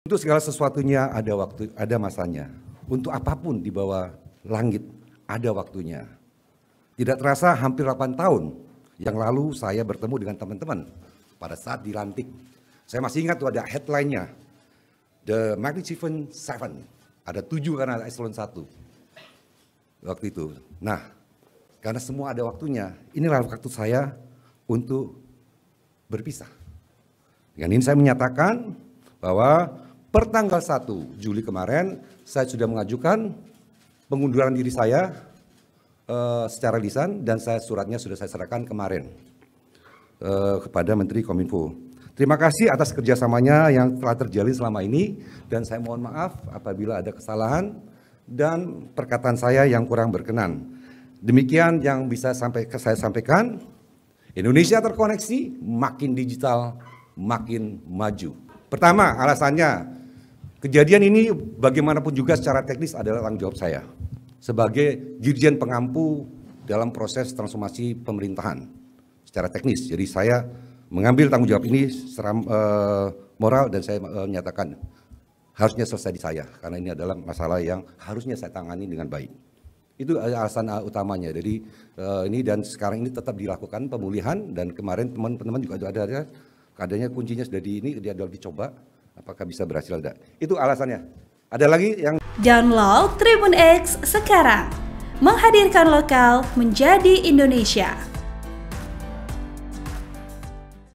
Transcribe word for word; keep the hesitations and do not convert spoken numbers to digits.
Untuk segala sesuatunya ada waktu, ada masanya. Untuk apapun di bawah langit ada waktunya. Tidak terasa hampir delapan tahun yang lalu saya bertemu dengan teman-teman pada saat dilantik. Saya masih ingat tuh ada headline-nya, The Magnificent Seven. Ada tujuh karena ada eselon satu waktu itu. Nah, karena semua ada waktunya, inilah waktu saya untuk berpisah. Dengan ini saya menyatakan bahwa pertanggal satu Juli kemarin saya sudah mengajukan pengunduran diri saya uh, secara lisan, dan saya suratnya sudah saya serahkan kemarin uh, kepada Menteri Kominfo. Terima kasih atas kerjasamanya yang telah terjalin selama ini, dan saya mohon maaf apabila ada kesalahan dan perkataan saya yang kurang berkenan. Demikian yang bisa sampai saya sampaikan. Indonesia terkoneksi, makin digital, makin maju. Pertama, alasannya kejadian ini bagaimanapun juga secara teknis adalah tanggung jawab saya sebagai Dirjen pengampu dalam proses transformasi pemerintahan secara teknis. Jadi saya mengambil tanggung jawab ini secara uh, moral, dan saya uh, menyatakan harusnya selesai di saya, karena ini adalah masalah yang harusnya saya tangani dengan baik. Itu alasan utamanya. Jadi uh, ini dan sekarang ini tetap dilakukan pemulihan, dan kemarin teman-teman juga ada ada adanya kuncinya sudah di ini dia sudah dicoba apakah bisa berhasil tidak. Itu alasannya. Ada lagi yang download Tribun X sekarang, menghadirkan lokal menjadi Indonesia.